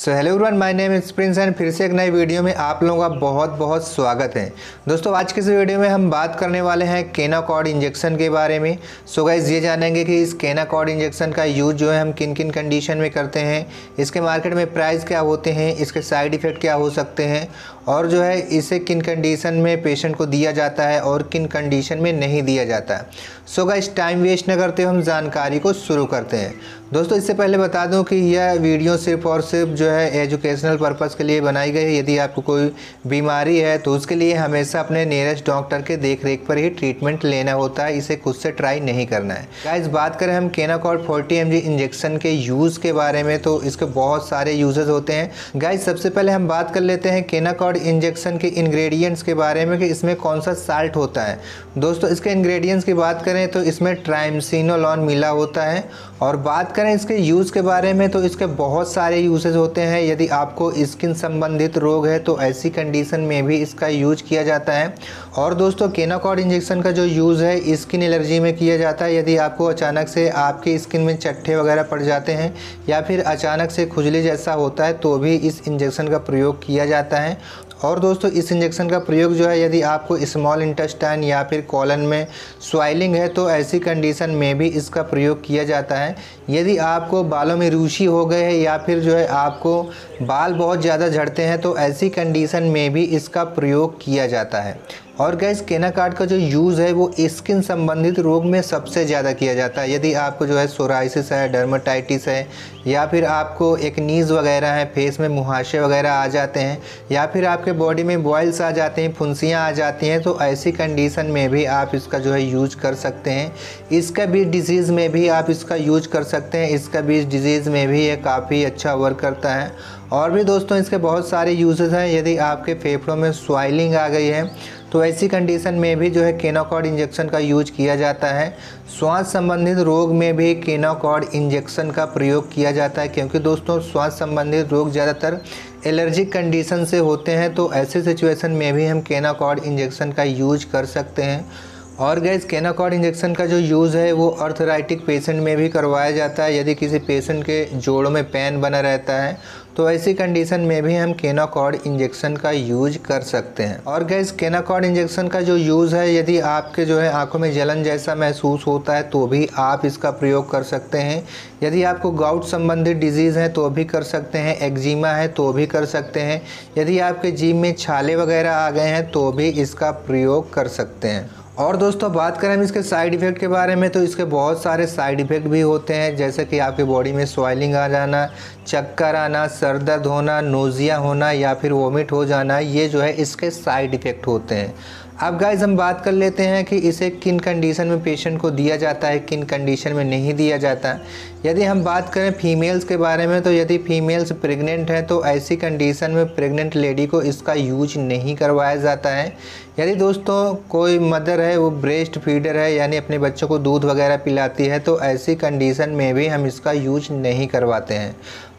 So hello everyone, my name is Prince and फिर से एक नई वीडियो में आप लोगों का बहुत बहुत स्वागत है। दोस्तों आज के इस वीडियो में हम बात करने वाले हैं केनाकॉर्ट इंजेक्शन के बारे में। सो गाइस ये जानेंगे कि इस केनाकॉर्ट इंजेक्शन का यूज़ जो है हम किन किन कंडीशन में करते हैं, इसके मार्केट में प्राइस क्या होते हैं, इसके साइड इफ़ेक्ट क्या हो सकते हैं और जो है इसे किन कंडीशन में पेशेंट को दिया जाता है और किन कंडीशन में नहीं दिया जाता है। सो गाइस टाइम वेस्ट न करते हुए हम जानकारी को शुरू करते हैं। दोस्तों इससे पहले बता दूं कि यह वीडियो सिर्फ और सिर्फ जो है एजुकेशनल पर्पस के लिए बनाई गई है। यदि आपको कोई बीमारी है तो उसके लिए हमेशा अपने नियरेस्ट डॉक्टर के देखरेख पर ही ट्रीटमेंट लेना होता है, इसे खुद से ट्राई नहीं करना है। गाइस बात करें हम केनाकॉर्ट 40 mg इंजेक्शन के यूज़ के बारे में, तो इसके बहुत सारे यूजेस होते हैं। गाइस सबसे पहले हम बात कर लेते हैं केनाकॉर्ट इंजेक्शन के इंग्रेडिएंट्स के बारे में कि इसमें कौन सा साल्ट होता है। दोस्तों इसके इंग्रेडिएंट्स की बात करें तो इसमें ट्राइमसिनोलॉन मिला होता है। और बात करें इसके यूज़ के बारे में तो इसके बहुत सारे यूजेस होते हैं। यदि आपको स्किन संबंधित रोग है तो ऐसी कंडीशन में भी इसका यूज किया जाता है। और दोस्तों केनाकॉर्ट इंजेक्शन का जो यूज़ है स्किन एलर्जी में किया जाता है। यदि आपको अचानक से आपकी स्किन में चट्टे वगैरह पड़ जाते हैं या फिर अचानक से खुजली जैसा होता है तो भी इस इंजेक्शन का प्रयोग किया जाता है। और दोस्तों इस इंजेक्शन का प्रयोग जो है यदि आपको स्मॉल इंटेस्टाइन या फिर कॉलन में स्वाइलिंग है तो ऐसी कंडीशन में भी इसका प्रयोग किया जाता है। यदि आपको बालों में रूसी हो गए है या फिर जो है आपको बाल बहुत ज़्यादा झड़ते हैं तो ऐसी कंडीशन में भी इसका प्रयोग किया जाता है। और गैस केनाकॉर्ट का जो यूज़ है वो स्किन संबंधित रोग में सबसे ज़्यादा किया जाता है। यदि आपको जो है सोराइसिस है, डर्माटाइटिस है या फिर आपको एक्नीज़ वगैरह है, फेस में मुहासे वगैरह आ जाते हैं या फिर आपके बॉडी में बॉयल्स आ जाते हैं, फुंसियाँ आ जाती हैं तो ऐसी कंडीशन में भी आप इसका जो है यूज कर सकते हैं। इसका भी डिजीज़ में भी आप इसका यूज कर सकते हैं। इसका भी डिजीज़ में भी ये काफ़ी अच्छा वर्क करता है। और भी दोस्तों इसके बहुत सारे यूजेस हैं। यदि आपके फेफड़ों में स्वाइलिंग आ गई है तो ऐसी कंडीशन में भी जो है केनाकॉर्ट इंजेक्शन का यूज किया जाता है। श्वास संबंधित रोग में भी केनाकॉर्ट इंजेक्शन का प्रयोग किया जाता है, क्योंकि दोस्तों श्वास संबंधित रोग ज़्यादातर एलर्जिक कंडीशन से होते हैं तो ऐसे सिचुएशन में भी हम केनाकॉर्ट इंजेक्शन का यूज कर सकते हैं। और गैस केनाकॉर्ट इंजेक्शन का जो यूज़ है वो आर्थराइटिक पेशेंट में भी करवाया जाता है। यदि किसी पेशेंट के जोड़ों में पैन बना रहता है तो ऐसी कंडीशन में भी हम केनाकॉर्ट इंजेक्शन का यूज कर सकते हैं। और गैस केनाकॉर्ट इंजेक्शन का जो यूज़ है यदि आपके जो है आंखों में जलन जैसा महसूस होता है तो भी आप इसका प्रयोग कर सकते हैं। यदि आपको गाउट संबंधित डिजीज़ है तो भी कर सकते हैं, एक्जिमा है तो भी कर सकते हैं, यदि आपके जीभ में छाले वगैरह आ गए हैं तो भी इसका प्रयोग कर सकते हैं। और दोस्तों बात करें हम इसके साइड इफ़ेक्ट के बारे में तो इसके बहुत सारे साइड इफ़ेक्ट भी होते हैं, जैसे कि आपके बॉडी में स्वाइलिंग आ जाना, चक्कर आना, सर दर्द होना, नोज़िया होना या फिर वोमिट हो जाना, ये जो है इसके साइड इफ़ेक्ट होते हैं। अब गाइज हम बात कर लेते हैं कि इसे किन कंडीशन में पेशेंट को दिया जाता है, किन कंडीशन में नहीं दिया जाता। यदि हम बात करें फीमेल्स के बारे में तो यदि फीमेल्स प्रेग्नेंट हैं तो ऐसी कंडीशन में प्रेग्नेंट लेडी को इसका यूज नहीं करवाया जाता है। यदि दोस्तों कोई मदर है वो ब्रेस्ट फीडर है यानी अपने बच्चों को दूध वगैरह पिलाती है तो ऐसी कंडीशन में भी हम इसका यूज नहीं करवाते हैं।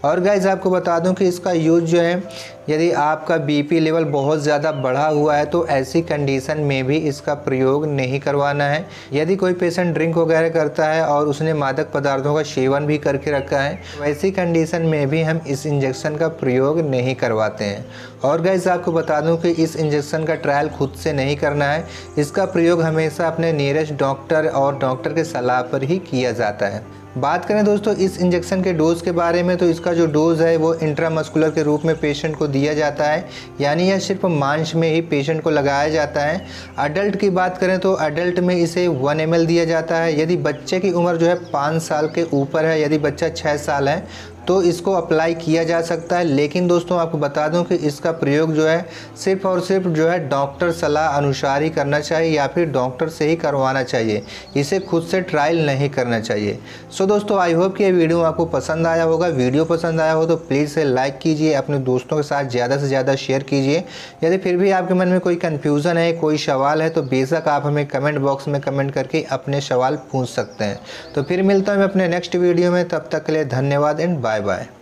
और गाइज आपको बता दूं कि इसका यूज जो है यदि आपका बीपी लेवल बहुत ज़्यादा बढ़ा हुआ है तो ऐसी कंडीशन में भी इसका प्रयोग नहीं करवाना है। यदि कोई पेशेंट ड्रिंक वगैरह करता है और उसने मादक पदार्थों का सेवन भी करके रखा है तो ऐसी कंडीशन में भी हम इस इंजेक्शन का प्रयोग नहीं करवाते हैं। और गाइज आपको बता दूं कि इस इंजेक्शन का ट्रायल खुद से नहीं करना है, इसका प्रयोग हमेशा अपने नियरेस्ट डॉक्टर और डॉक्टर के सलाह पर ही किया जाता है। बात करें दोस्तों इस इंजेक्शन के डोज़ के बारे में तो इसका जो डोज़ है वो इंट्रामस्कुलर के रूप में पेशेंट को दिया जाता है, यानी यह सिर्फ मांस में ही पेशेंट को लगाया जाता है। अडल्ट की बात करें तो अडल्ट में इसे 1 ml दिया जाता है। यदि बच्चे की उम्र जो है 5 साल के ऊपर है, यदि बच्चा 6 साल है तो इसको अप्लाई किया जा सकता है। लेकिन दोस्तों आपको बता दूं कि इसका प्रयोग जो है सिर्फ और सिर्फ जो है डॉक्टर सलाह अनुसार ही करना चाहिए या फिर डॉक्टर से ही करवाना चाहिए, इसे खुद से ट्रायल नहीं करना चाहिए। सो दोस्तों आई होप कि ये वीडियो आपको पसंद आया होगा। वीडियो पसंद आया हो तो प्लीज़ से लाइक कीजिए, अपने दोस्तों के साथ ज़्यादा से ज़्यादा शेयर कीजिए। यदि फिर भी आपके मन में कोई कन्फ्यूज़न है, कोई सवाल है तो बेशक आप हमें कमेंट बॉक्स में कमेंट करके अपने सवाल पूछ सकते हैं। तो फिर मिलता हूँ मैं अपने नेक्स्ट वीडियो में, तब तक के लिए धन्यवाद एंड बाय।